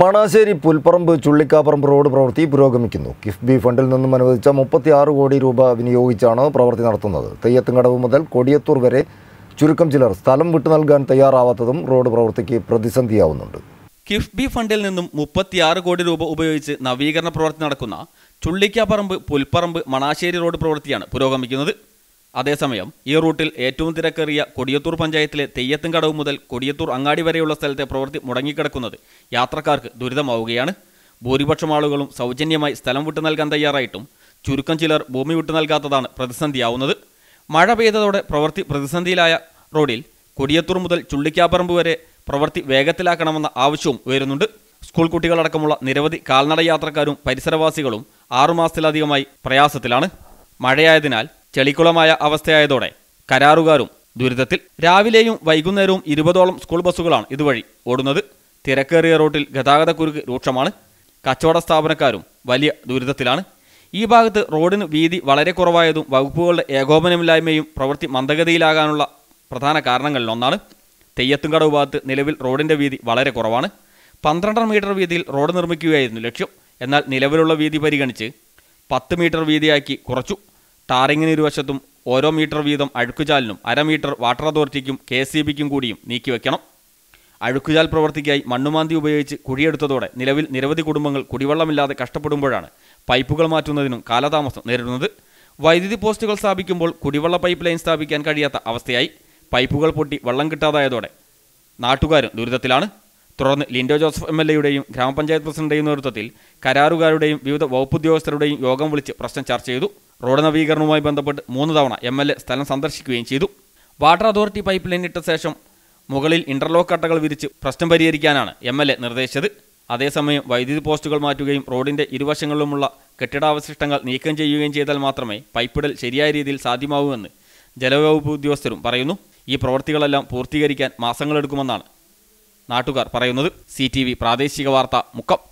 മണാശ്ശേരി പുൽപറമ്പ് ചുള്ളിക്കാ പറമ്പ് റോഡ് പ്രവൃത്തി പുരോഗമിക്കുന്നു. കിഫ് ബി ഫണ്ടിൽ നിന്നും അനുവദിച്ച 36 കോടി രൂപ വിനിയോഗിച്ചാണ് പ്രവൃത്തി നടത്തുന്നത്. തെയ്യത്തുംകടവ് മുതൽ കൊടിയത്തൂർ വരെ ചുരുക്കം ചിലർ സ്ഥലം വിട്ടു നൽകാൻ തയ്യാറാവാത്തതും റോഡ് പ്രവൃത്തിക്ക് പ്രതിസന്ധിയാവുന്നുണ്ട്. കിഫ് ബി ഫണ്ടിൽ നിന്നും 36 കോടി രൂപ ഉപയോഗിച്ച് നവീകരണ പ്രവൃത്തി നടക്കുന്ന ചുള്ളിക്കാ പറമ്പ് പുൽപ്പറമ്പ് മണാശ്ശേരി റോഡ് പ്രവൃത്തിയാണ് പുരോഗമിക്കുന്നത്. അതേസമയം ഈ റൂട്ടിൽ ഏറ്റവും തിരക്കേറിയ കൊടിയത്തൂർ പഞ്ചായത്തിലെ തെയ്യത്തുംകടവ് മുതൽ കൊടിയത്തൂർ അങ്ങാടി വരെയുള്ള സ്ഥലത്തെ പ്രവൃത്തി മുടങ്ങിക്കിടക്കുന്നത് യാത്രക്കാർക്ക് ദുരിതമാവുകയാണ്. ഭൂരിപക്ഷം ആളുകളും സൗജന്യമായി സ്ഥലം വിട്ടു നൽകാൻ തയ്യാറായിട്ടും ചുരുക്കം ചിലർ ഭൂമി വിട്ടു നൽകാത്തതാണ് പ്രതിസന്ധിയാവുന്നത്. മഴ പെയ്തതോടെ പ്രവൃത്തി പ്രതിസന്ധിയിലായ റോഡിൽ കൊടിയത്തൂർ മുതൽ ചുള്ളിക്കാ പറമ്പ് വരെ പ്രവൃത്തി വേഗത്തിലാക്കണമെന്ന ആവശ്യവും ഉയരുന്നുണ്ട്. സ്കൂൾ കുട്ടികളടക്കമുള്ള നിരവധി കാൽനട യാത്രക്കാരും പരിസരവാസികളും 6 മാസത്തിലധികമായി പ്രയാസത്തിലാണ്. മഴയായതിനാൽ ചെളിക്കുളമായ അവസ്ഥയായതോടെ കരാറുകാരും ദുരിതത്തിൽ. രാവിലെയും വൈകുന്നേരവും 20ഓളം സ്കൂൾ ബസ്സുകളാണ് ഇതുവഴി ഓടുന്നത്. തിരക്കേറിയ റോട്ടിൽ ഗതാഗതക്കുരുക്ക് രൂക്ഷമാണ്. കച്ചവട സ്ഥാപനക്കാരും വലിയ ദുരിതത്തിലാണ്. ഈ ഭാഗത്ത് റോഡിന് വീതി വളരെ കുറവായതും വകുപ്പുകളുടെ ഏകോപനമില്ലായ്മയും പ്രവൃത്തി മന്ദഗതിയിലാകാനുള്ള പ്രധാന കാരണങ്ങളിലൊന്നാണ്. തെയ്യത്തുംകടവ് ഭാഗത്ത് നിലവിൽ റോഡിൻ്റെ വീതി വളരെ കുറവാണ്. 12 മീറ്റർ വീതിയിൽ റോഡ് നിർമ്മിക്കുകയായിരുന്നു ലക്ഷ്യം. എന്നാൽ നിലവിലുള്ള വീതി പരിഗണിച്ച് 10 മീറ്റർ വീതിയാക്കി കുറച്ചു. ടാറിങ്ങിന് ഇരുവശത്തും ഓരോ മീറ്റർ വീതം അഴുക്കുചാലിനും 1/2 മീറ്റർ വാട്ടർ അതോറിറ്റിക്കും KCBക്കും കൂടിയും നീക്കിവെക്കണം. അഴുക്കുചാൽ പ്രവൃത്തിക്കായി മണ്ണുമാന്തി ഉപയോഗിച്ച് കുഴിയെടുത്തതോടെ നിലവിൽ നിരവധി കുടുംബങ്ങൾ കുടിവെള്ളമില്ലാതെ കഷ്ടപ്പെടുമ്പോഴാണ് പൈപ്പുകൾ മാറ്റുന്നതിനും കാലതാമസം നേരിടുന്നത്. വൈദ്യുതി പോസ്റ്റുകൾ സ്ഥാപിക്കുമ്പോൾ കുടിവെള്ള പൈപ്പ് ലൈൻ സ്ഥാപിക്കാൻ കഴിയാത്ത അവസ്ഥയായി. പൈപ്പുകൾ പൊട്ടി വെള്ളം കിട്ടാതായതോടെ നാട്ടുകാരും ദുരിതത്തിലാണ്. തുടർന്ന് ലിൻഡോ ജോസഫ് MLAയുടെയും ഗ്രാമപഞ്ചായത്ത് പ്രസിഡന്റിന്റെയും നേതൃത്വത്തിൽ കരാറുകാരുടെയും വിവിധ വകുപ്പുദ്യോഗസ്ഥരുടെയും യോഗം വിളിച്ച് പ്രശ്നം ചർച്ച ചെയ്തു. റോഡ് നവീകരണവുമായി ബന്ധപ്പെട്ട് 3 തവണ MLA സ്ഥലം സന്ദർശിക്കുകയും ചെയ്തു. വാട്ടർ അതോറിറ്റി പൈപ്പ് ലൈൻ ഇട്ട ശേഷം മുകളിൽ ഇന്റർലോക്ക് കട്ടകൾ വിരിച്ച് പ്രശ്നം പരിഹരിക്കാനാണ് MLA നിർദ്ദേശിച്ചത്. അതേസമയം വൈദ്യുതി പോസ്റ്റുകൾ മാറ്റുകയും റോഡിൻ്റെ ഇരുവശങ്ങളിലുമുള്ള കെട്ടിടാവശിഷ്ടങ്ങൾ നീക്കം ചെയ്യുകയും ചെയ്താൽ മാത്രമേ പൈപ്പിടൽ ശരിയായ രീതിയിൽ സാധ്യമാവൂവെന്ന് ജലവകുപ്പ് ഉദ്യോഗസ്ഥരും പറയുന്നു. ഈ പ്രവൃത്തികളെല്ലാം പൂർത്തീകരിക്കാൻ മാസങ്ങളെടുക്കുമെന്നാണ് നാട്ടുകാർ പറയുന്നത്. CTV പ്രാദേശിക വാർത്ത മുക്കം.